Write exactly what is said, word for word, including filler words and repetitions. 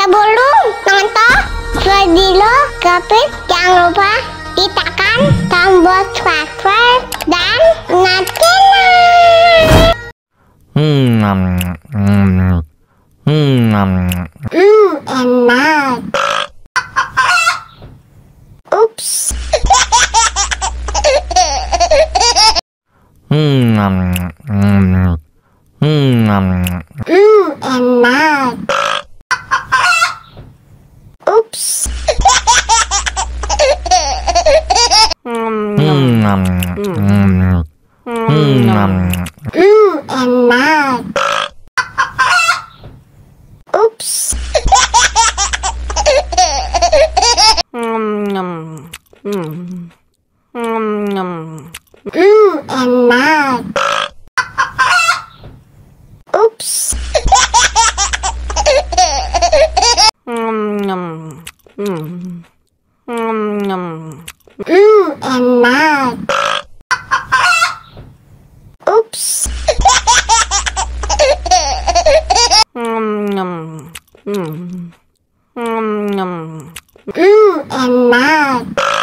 Sebelum nonton video kami, jangan lupa ditekan tombol subscribe dan nyalakan. Hmm, hmm, hmm, hmm, enak. Ups. Hmm, hmm, hmm, enak. Oops. Mm, nom, nom, mm, nom. Mm, enak. Oops. Mm, nom, mm, nom. Mm, enak. Oops. Nom, nom, nom, enak. Oops. Nom, nom, nom, enak.